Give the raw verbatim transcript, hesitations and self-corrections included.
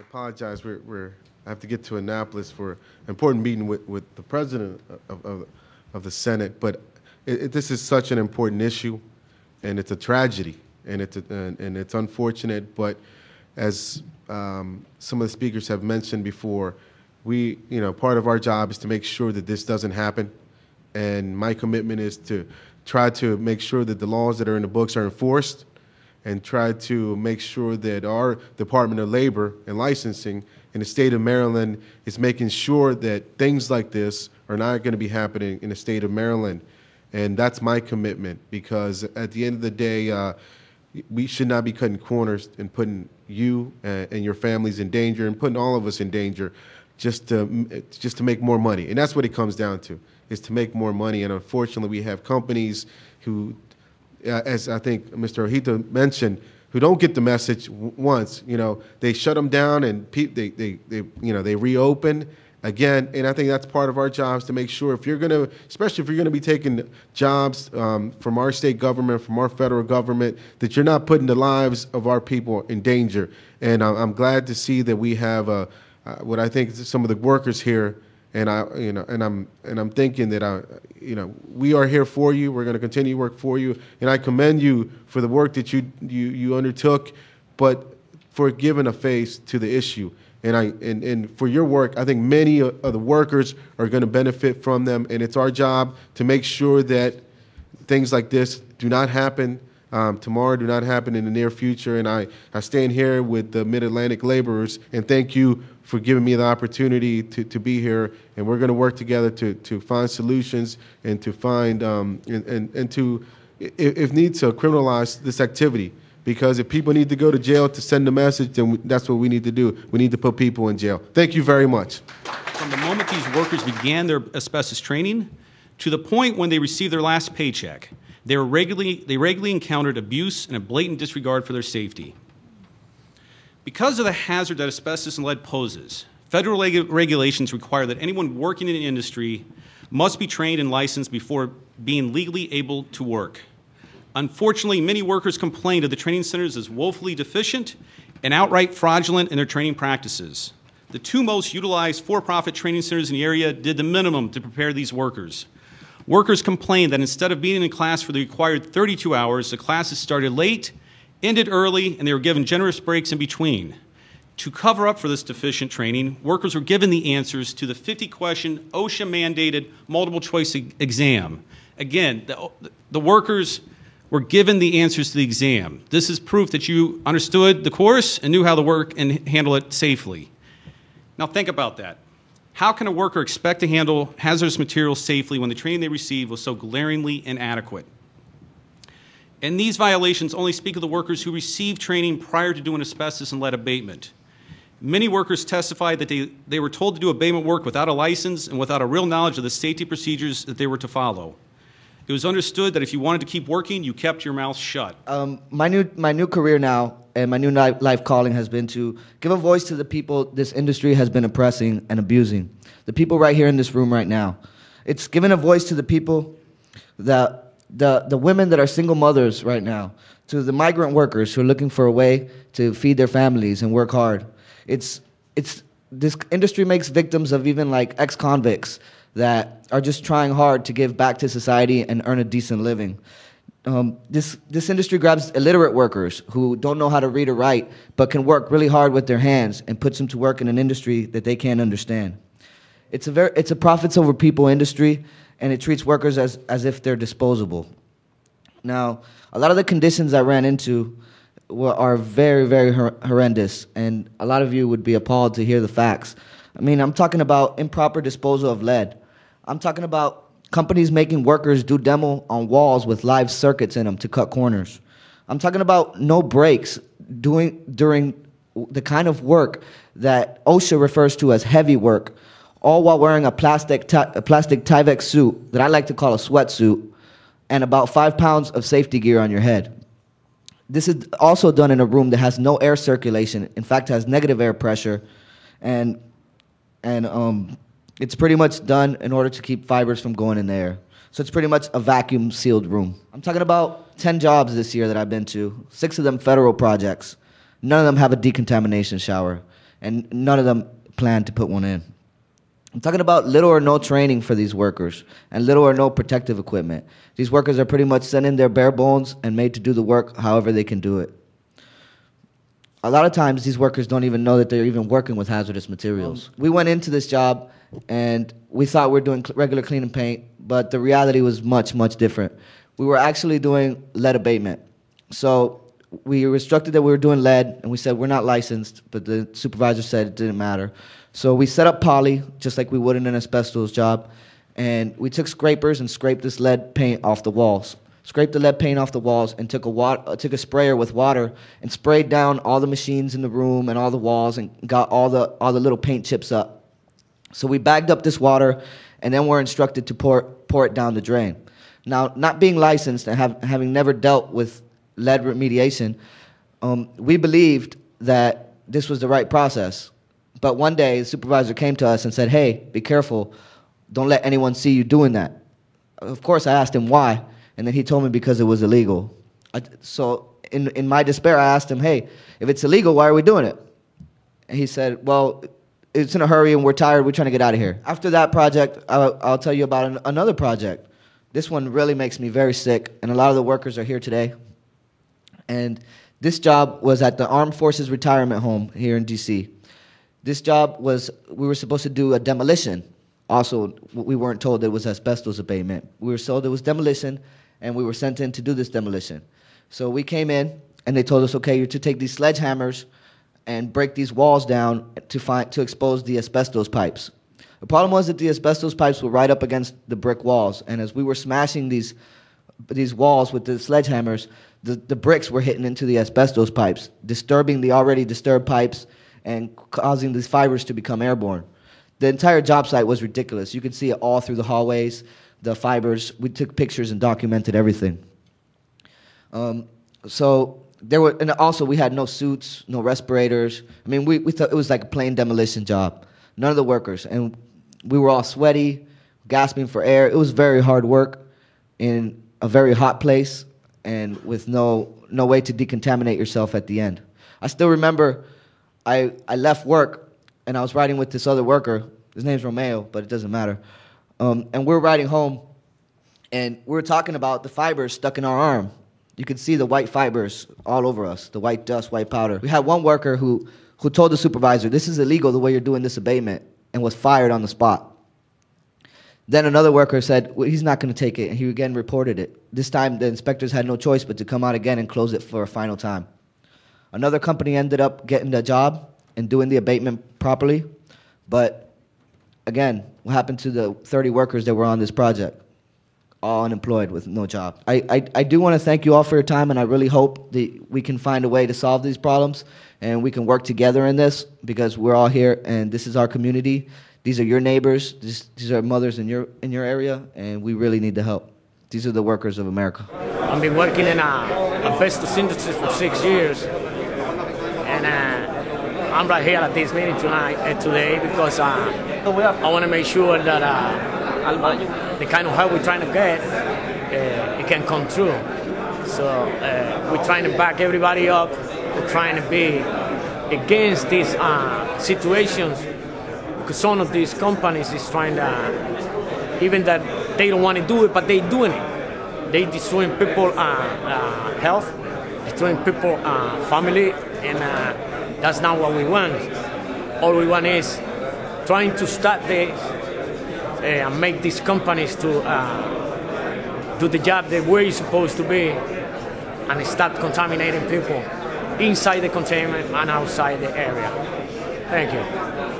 I apologize. We're, we're, I have to get to Annapolis for an important meeting with, with the president of, of, of the Senate. But it, it, this is such an important issue, and it's a tragedy, and it's, a, and, and it's unfortunate. But as um, some of the speakers have mentioned before, we, you know, part of our job is to make sure that this doesn't happen. And my commitment is to try to make sure that the laws that are in the books are enforced, and try to make sure that our Department of Labor and Licensing in the state of Maryland is making sure that things like this are not going to be happening in the state of Maryland. And that's my commitment, because at the end of the day, uh, we should not be cutting corners and putting you and your families in danger, and putting all of us in danger just to, just to make more money. And that's what it comes down to, is to make more money. And unfortunately, we have companies who, Uh, as I think Mister Ojito mentioned, who don't get the message w once, you know, they shut them down, and pe they, they, they, you know, they reopen again. And I think that's part of our jobs, to make sure, if you're going to, especially if you're going to be taking jobs um, from our state government, from our federal government, that you're not putting the lives of our people in danger. And I I'm glad to see that we have uh, uh, what I think is some of the workers here. And I, you know, and I'm, and I'm thinking that I, you know, we are here for you. We're going to continue to work for you, and I commend you for the work that you you you undertook, but for giving a face to the issue. And I, and and for your work, I think many of the workers are going to benefit from them. And it's our job to make sure that things like this do not happen um, tomorrow, do not happen in the near future. And I, I stand here with the Mid-Atlantic laborers, and thank you for giving me the opportunity to, to be here, and we're going to work together to, to find solutions, and to find um, and, and, and to, if need to, criminalize this activity. Because if people need to go to jail to send a message, then that's what we need to do. We need to put people in jail. Thank you very much. From the moment these workers began their asbestos training to the point when they received their last paycheck, they were regularly, they regularly encountered abuse and a blatant disregard for their safety. Because of the hazard that asbestos and lead poses, federal reg regulations require that anyone working in an industry must be trained and licensed before being legally able to work. Unfortunately, many workers complained of the training centers as woefully deficient and outright fraudulent in their training practices. The two most utilized for-profit training centers in the area did the minimum to prepare these workers. Workers complained that instead of being in class for the required thirty-two hours, the classes started late, ended early, and they were given generous breaks in between. To cover up for this deficient training, workers were given the answers to the fifty question OSHA-mandated multiple-choice exam. Again, the, the workers were given the answers to the exam. This is proof that you understood the course and knew how to work and handle it safely. Now think about that. How can a worker expect to handle hazardous materials safely when the training they received was so glaringly inadequate? And these violations only speak of the workers who received training prior to doing asbestos and lead abatement. Many workers testified that they, they were told to do abatement work without a license and without a real knowledge of the safety procedures that they were to follow. It was understood that if you wanted to keep working, you kept your mouth shut. Um, my, new, my new career now and my new life calling has been to give a voice to the people this industry has been oppressing and abusing, the people right here in this room right now. It's giving a voice to the people that... The, the women that are single mothers right now, to the migrant workers who are looking for a way to feed their families and work hard. It's, it's, this industry makes victims of even like ex-convicts that are just trying hard to give back to society and earn a decent living. Um, this, this industry grabs illiterate workers who don't know how to read or write but can work really hard with their hands, and puts them to work in an industry that they can't understand. It's a, very, it's a profits over people industry, and it treats workers as, as if they're disposable. Now, a lot of the conditions I ran into were, are very, very hor horrendous, and a lot of you would be appalled to hear the facts. I mean, I'm talking about improper disposal of lead. I'm talking about companies making workers do demo on walls with live circuits in them to cut corners. I'm talking about no breaks doing, during the kind of work that OSHA refers to as heavy work, all while wearing a plastic, a plastic Tyvek suit that I like to call a sweatsuit, and about five pounds of safety gear on your head. This is also done in a room that has no air circulation, in fact has negative air pressure, and, and um, it's pretty much done in order to keep fibers from going in the air. So it's pretty much a vacuum sealed room. I'm talking about ten jobs this year that I've been to, six of them federal projects. None of them have a decontamination shower. and none of them plan to put one in. I'm talking about little or no training for these workers and little or no protective equipment. These workers are pretty much sent in their bare bones and made to do the work however they can do it. A lot of times, these workers don't even know that they're even working with hazardous materials. We went into this job, and we thought we were doing regular clean and paint, but the reality was much, much different. We were actually doing lead abatement. So we were instructed that we were doing lead, and we said, we're not licensed, but the supervisor said it didn't matter. So we set up poly, just like we would in an asbestos job, and we took scrapers and scraped this lead paint off the walls. Scraped the lead paint off the walls and took a wa- took a sprayer with water and sprayed down all the machines in the room and all the walls and got all the all the little paint chips up. So we bagged up this water, and then we're instructed to pour pour it down the drain. Now, not being licensed and have, having never dealt with lead remediation, um, we believed that this was the right process. But one day, the supervisor came to us and said, "Hey, be careful! Don't let anyone see you doing that." Of course, I asked him why. And then he told me because it was illegal. I, so in, in my despair, I asked him, hey, if it's illegal, why are we doing it? And he said, well, it's in a hurry and we're tired. We're trying to get out of here. After that project, I'll, I'll tell you about an, another project. This one really makes me very sick, and a lot of the workers are here today. And this job was at the Armed Forces Retirement Home here in D C. This job was, we were supposed to do a demolition. Also, we weren't told it was asbestos abatement. We were told it was demolition, and we were sent in to do this demolition. So we came in, and they told us, okay, you're to take these sledgehammers and break these walls down to find to expose the asbestos pipes. The problem was that the asbestos pipes were right up against the brick walls, and as we were smashing these, these walls with the sledgehammers, the, the bricks were hitting into the asbestos pipes, disturbing the already disturbed pipes and causing these fibers to become airborne. The entire job site was ridiculous. You could see it all through the hallways. The fibers, we took pictures and documented everything. Um, so there were, and also we had no suits, no respirators. I mean, we, we thought it was like a plain demolition job. None of the workers, and we were all sweaty, gasping for air. It was very hard work in a very hot place and with no, no way to decontaminate yourself at the end. I still remember I, I left work and I was riding with this other worker. His name's Romeo, but it doesn't matter. Um, and we're riding home, and we we're talking about the fibers stuck in our arm. You could see the white fibers all over us, the white dust, white powder. We had one worker who, who told the supervisor, this is illegal the way you're doing this abatement, and was fired on the spot. Then another worker said, well, he's not going to take it, and he again reported it. This time the inspectors had no choice but to come out again and close it for a final time. Another company ended up getting the job and doing the abatement properly, but again, what happened to the thirty workers that were on this project? All unemployed with no job. I, I, I do want to thank you all for your time, and I really hope that we can find a way to solve these problems and we can work together in this, because we're all here and this is our community. These are your neighbors. This, these are mothers in your, in your area, and we really need the help. These are the workers of America. I've been working in a asbestos industry for six years, and uh, I'm right here at this meeting tonight, uh, today because uh, I want to make sure that uh, the kind of help we're trying to get, uh, it can come through. So uh, we're trying to back everybody up. We're trying to be against these uh, situations, because some of these companies is trying to, even that they don't want to do it, but they're doing it. They're destroying people's uh, uh, health, destroying people's uh, family, and uh, that's not what we want. All we want is trying to stop this uh, and make these companies to uh, do the job the way it's supposed to be, and stop contaminating people inside the containment and outside the area. Thank you.